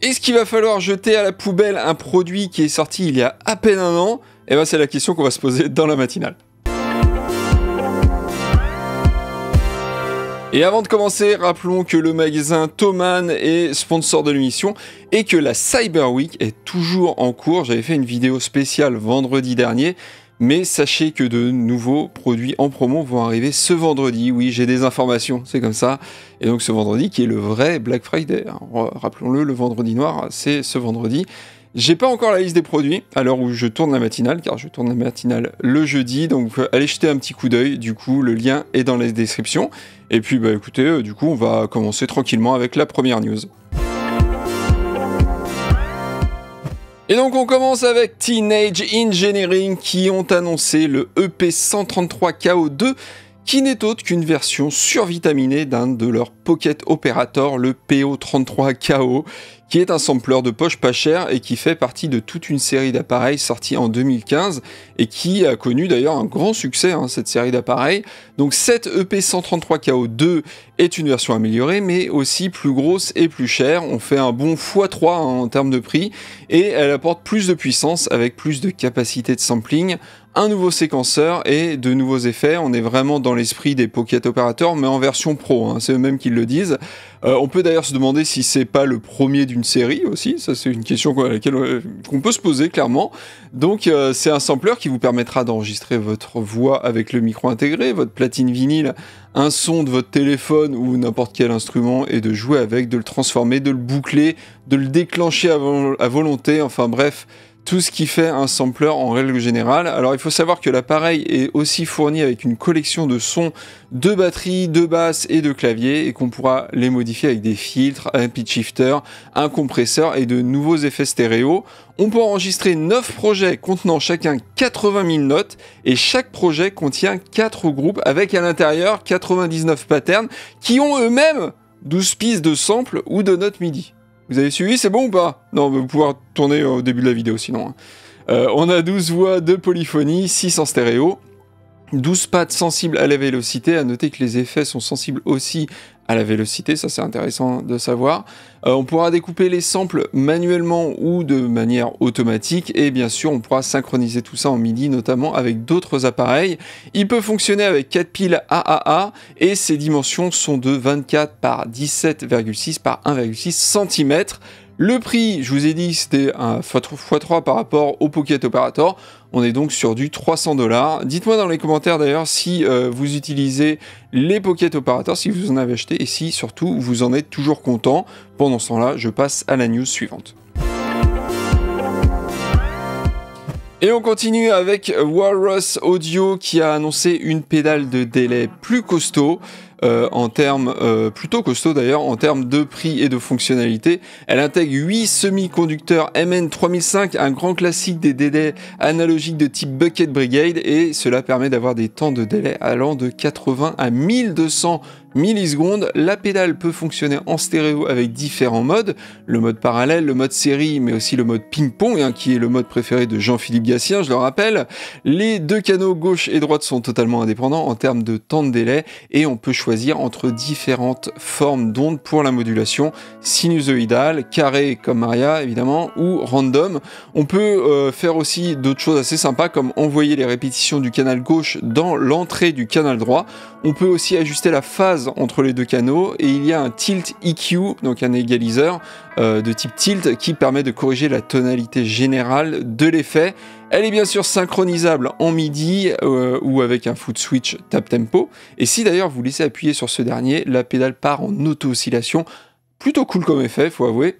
Est-ce qu'il va falloir jeter à la poubelle un produit qui est sorti il y a à peine un an? Eh bien, c'est la question qu'on va se poser dans la matinale. Et avant de commencer, rappelons que le magasin Thomann est sponsor de l'émission et que la Cyber Week est toujours en cours. J'avais fait une vidéo spéciale vendredi dernier. Mais sachez que de nouveaux produits en promo vont arriver ce vendredi. Oui, j'ai des informations, c'est comme ça. Et donc ce vendredi qui est le vrai Black Friday. Rappelons-le, le vendredi noir, c'est ce vendredi. J'ai pas encore la liste des produits à l'heure où je tourne la matinale, car je tourne la matinale le jeudi. Donc allez jeter un petit coup d'œil, du coup le lien est dans la description. Et puis bah écoutez, du coup on va commencer tranquillement avec la première news. Et donc on commence avec Teenage Engineering qui ont annoncé le EP133KO2 qui n'est autre qu'une version survitaminée d'un de leur Pocket Operator, le PO33KO, qui est un sampleur de poche pas cher et qui fait partie de toute une série d'appareils sortis en 2015 et qui a connu d'ailleurs un grand succès, hein, cette série d'appareils. Donc cette EP133KO2 est une version améliorée mais aussi plus grosse et plus chère. On fait un bon x3 hein, en termes de prix et elle apporte plus de puissance avec plus de capacité de sampling, un nouveau séquenceur et de nouveaux effets. On est vraiment dans l'esprit des Pocket Operator mais en version pro, hein, c'est eux-mêmes qui le disent. On peut d'ailleurs se demander si c'est pas le premier d'une série aussi, ça c'est une question à laquelle qu'on peut se poser clairement. Donc c'est un sampler qui vous permettra d'enregistrer votre voix avec le micro intégré, votre platine vinyle, un son de votre téléphone ou n'importe quel instrument et de jouer avec, de le transformer, de le boucler, de le déclencher à volonté, enfin bref, tout ce qui fait un sampler en règle générale. Alors il faut savoir que l'appareil est aussi fourni avec une collection de sons de batterie, de basse et de clavier et qu'on pourra les modifier avec des filtres, un pitch shifter, un compresseur et de nouveaux effets stéréo. On peut enregistrer 9 projets contenant chacun 80 000 notes et chaque projet contient 4 groupes avec à l'intérieur 99 patterns qui ont eux-mêmes 12 pistes de samples ou de notes MIDI. Vous avez suivi, c'est bon ou pas? Non, vous pouvez tourner au début de la vidéo sinon. On a 12 voix de polyphonie, 6 en stéréo, 12 pads sensibles à la vélocité. À noter que les effets sont sensibles aussi à la vélocité, ça c'est intéressant de savoir. On pourra découper les samples manuellement ou de manière automatique et bien sûr on pourra synchroniser tout ça en MIDI notamment avec d'autres appareils. Il peut fonctionner avec 4 piles AAA et ses dimensions sont de 24 par 17,6 par 1,6 cm. Le prix, je vous ai dit, c'était un x3 par rapport au Pocket Operator. On est donc sur du 300$. Dites-moi dans les commentaires d'ailleurs si vous utilisez les Pocket Operator, si vous en avez acheté et si surtout vous en êtes toujours content. Pendant ce temps-là, je passe à la news suivante. Et on continue avec Walrus Audio qui a annoncé une pédale de délai plus costaud. Plutôt costaud d'ailleurs, en termes de prix et de fonctionnalité. Elle intègre 8 semi-conducteurs MN3005, un grand classique des délais analogiques de type Bucket Brigade, et cela permet d'avoir des temps de délai allant de 80 à 1200 millisecondes. La pédale peut fonctionner en stéréo avec différents modes, le mode parallèle, le mode série, mais aussi le mode ping-pong, hein, qui est le mode préféré de Jean-Philippe Gatien, je le rappelle. Les deux canaux gauche et droite sont totalement indépendants en termes de temps de délai, et on peut choisir entre différentes formes d'ondes pour la modulation, sinusoïdale, carré comme Maria évidemment, ou random. On peut faire aussi d'autres choses assez sympas comme envoyer les répétitions du canal gauche dans l'entrée du canal droit. On peut aussi ajuster la phase entre les deux canaux et il y a un tilt EQ, donc un égaliseur de type tilt qui permet de corriger la tonalité générale de l'effet. Elle est bien sûr synchronisable en MIDI ou avec un foot switch tap tempo. Et si d'ailleurs vous laissez appuyer sur ce dernier, la pédale part en auto-oscillation. Plutôt cool comme effet, faut avouer.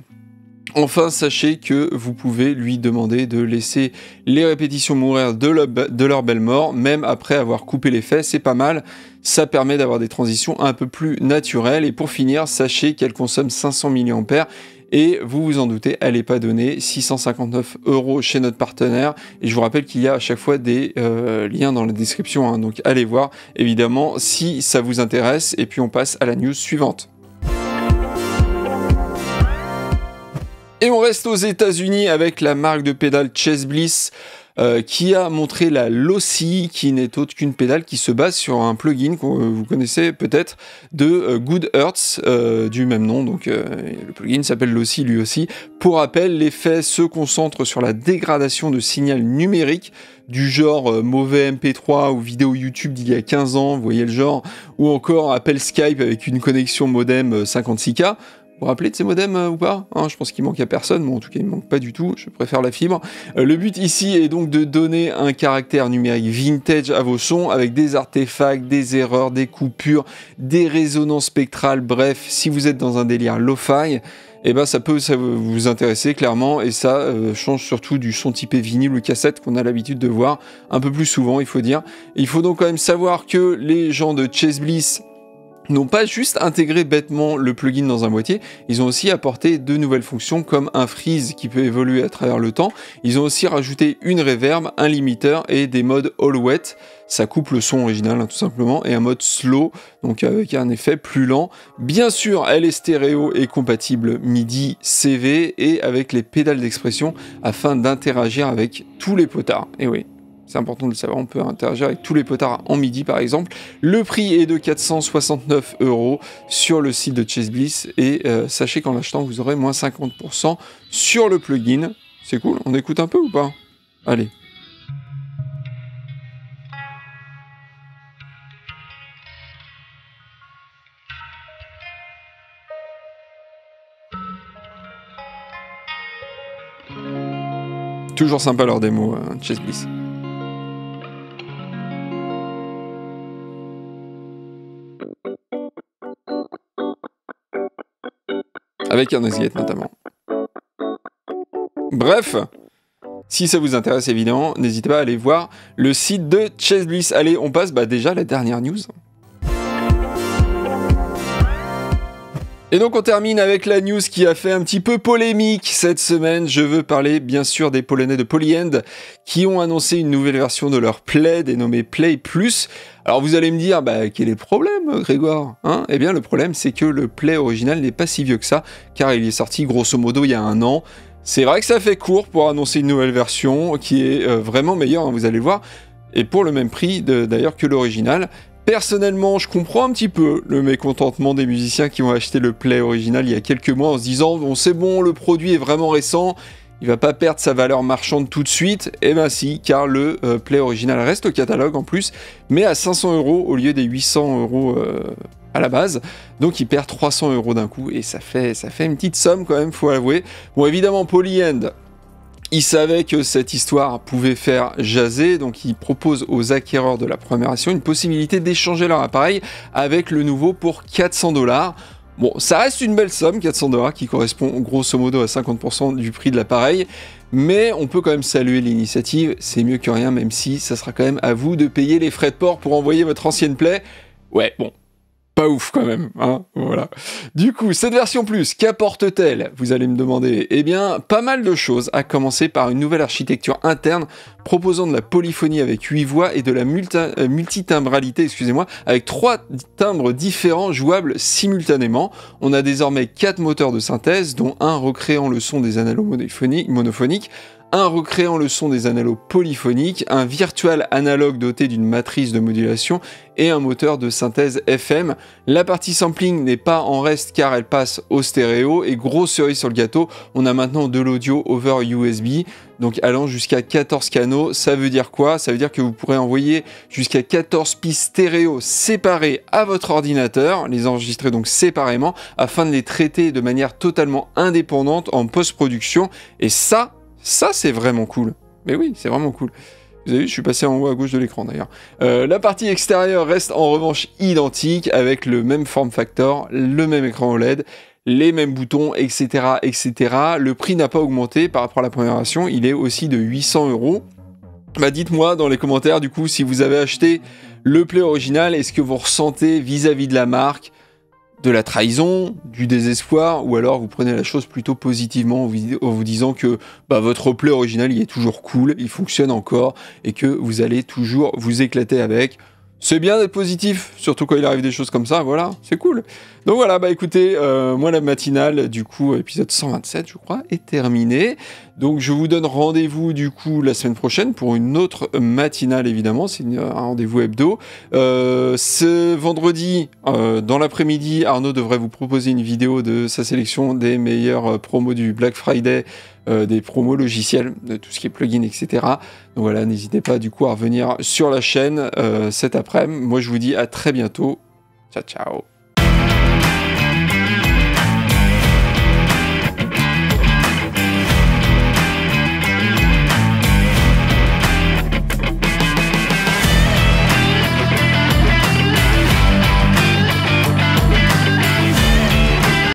Enfin, sachez que vous pouvez lui demander de laisser les répétitions mourir de leur belle mort, même après avoir coupé l'effet, c'est pas mal. Ça permet d'avoir des transitions un peu plus naturelles. Et pour finir, sachez qu'elle consomme 500 mAh. Et vous vous en doutez, elle n'est pas donnée, 659€ chez notre partenaire. Et je vous rappelle qu'il y a à chaque fois des liens dans la description, hein, donc allez voir évidemment si ça vous intéresse. Et puis on passe à la news suivante. Et on reste aux États-Unis avec la marque de pédale Chase Bliss qui a montré la Lossy, qui n'est autre qu'une pédale qui se base sur un plugin que vous connaissez peut-être de Good Hertz, du même nom. Donc le plugin s'appelle Lossy lui aussi. Pour rappel, l'effet se concentre sur la dégradation de signal numérique du genre mauvais MP3 ou vidéo YouTube d'il y a 15 ans, vous voyez le genre, ou encore appel Skype avec une connexion modem 56K. Vous vous rappelez de ces modems ou pas, hein, je pense qu'il manque à personne, mais bon, en tout cas il ne manque pas du tout, je préfère la fibre. Le but ici est donc de donner un caractère numérique vintage à vos sons, avec des artefacts, des erreurs, des coupures, des résonances spectrales, bref, si vous êtes dans un délire lo-fi, eh ben ça peut vous intéresser clairement, et ça change surtout du son typé vinyle ou cassette qu'on a l'habitude de voir un peu plus souvent, il faut dire. Il faut donc quand même savoir que les gens de Chase Bliss n'ont pas juste intégré bêtement le plugin dans un boîtier, ils ont aussi apporté de nouvelles fonctions comme un freeze qui peut évoluer à travers le temps, ils ont aussi rajouté une reverb, un limiteur et des modes all wet, ça coupe le son original hein, tout simplement, et un mode slow, donc avec un effet plus lent. Bien sûr, elle est stéréo et compatible MIDI CV et avec les pédales d'expression afin d'interagir avec tous les potards, et oui. C'est important de le savoir, on peut interagir avec tous les potards en MIDI par exemple. Le prix est de 469 € sur le site de Chase Bliss et sachez qu'en l'achetant vous aurez moins 50% sur le plugin. C'est cool, on écoute un peu ou pas? Allez. Toujours sympa leur démo, Chase Bliss. Avec un osguette notamment. Bref, si ça vous intéresse évidemment, n'hésitez pas à aller voir le site de Chase Bliss. Allez, on passe déjà à la dernière news. Et donc on termine avec la news qui a fait un petit peu polémique cette semaine. Je veux parler bien sûr des Polonais de Polyend qui ont annoncé une nouvelle version de leur Play, dénommée Play Plus. Alors vous allez me dire, bah, quel est le problème Grégoire, hein? Eh bien le problème c'est que le Play original n'est pas si vieux que ça, car il est sorti grosso modo il y a un an. C'est vrai que ça fait court pour annoncer une nouvelle version qui est vraiment meilleure, hein, vous allez voir, et pour le même prix d'ailleurs que l'original. Personnellement, je comprends un petit peu le mécontentement des musiciens qui ont acheté le Play original il y a quelques mois en se disant « Bon, c'est bon, le produit est vraiment récent, il va pas perdre sa valeur marchande tout de suite ». Eh ben si, car le Play original reste au catalogue en plus, mais à 500 € au lieu des 800 € à la base. Donc il perd 300 € d'un coup et ça fait une petite somme quand même, faut avouer. Bon, évidemment, Polyend, il savait que cette histoire pouvait faire jaser, donc il propose aux acquéreurs de la première version une possibilité d'échanger leur appareil avec le nouveau pour 400 $. Bon, ça reste une belle somme, 400 $ qui correspond grosso modo à 50% du prix de l'appareil, mais on peut quand même saluer l'initiative, c'est mieux que rien, même si ça sera quand même à vous de payer les frais de port pour envoyer votre ancienne Play. Ouais, bon. Pas ouf quand même, hein, voilà. Du coup, cette version plus, qu'apporte-t-elle, vous allez me demander? Eh bien, pas mal de choses, à commencer par une nouvelle architecture interne proposant de la polyphonie avec 8 voix et de la multitimbralité, excusez-moi, avec 3 timbres différents jouables simultanément. On a désormais 4 moteurs de synthèse, dont un recréant le son des analogues monophoniques, un recréant le son des analogues polyphoniques, un virtual analogue doté d'une matrice de modulation et un moteur de synthèse FM. La partie sampling n'est pas en reste car elle passe au stéréo et grosse cerise sur le gâteau, on a maintenant de l'audio over USB, donc allant jusqu'à 14 canaux. Ça veut dire quoi? Ça veut dire que vous pourrez envoyer jusqu'à 14 pistes stéréo séparées à votre ordinateur, les enregistrer donc séparément afin de les traiter de manière totalement indépendante en post-production, et ça, c'est vraiment cool. Mais oui, c'est vraiment cool. Vous avez vu, je suis passé en haut à gauche de l'écran d'ailleurs. La partie extérieure reste en revanche identique, avec le même form factor, le même écran OLED, les mêmes boutons, etc., etc. Le prix n'a pas augmenté par rapport à la première version, il est aussi de 800 €. Bah, dites-moi dans les commentaires du coup si vous avez acheté le Play original, est-ce que vous ressentez vis-à-vis de la marque de la trahison, du désespoir, ou alors vous prenez la chose plutôt positivement en vous disant que bah, votre Play original il est toujours cool, il fonctionne encore et que vous allez toujours vous éclater avec. C'est bien d'être positif, surtout quand il arrive des choses comme ça, voilà, c'est cool. Donc voilà, bah écoutez, moi la matinale, du coup, épisode 127, je crois, est terminée. Donc je vous donne rendez-vous, du coup, la semaine prochaine pour une autre matinale, évidemment, c'est un rendez-vous hebdo. Ce vendredi, dans l'après-midi, Arnaud devrait vous proposer une vidéo de sa sélection des meilleurs promos du Black Friday, des promos logiciels, de tout ce qui est plugin, etc. Donc voilà, n'hésitez pas du coup à revenir sur la chaîne cet après-midi. Moi, je vous dis à très bientôt. Ciao, ciao.